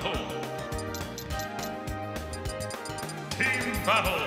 battle. Team battle.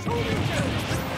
Holy cow!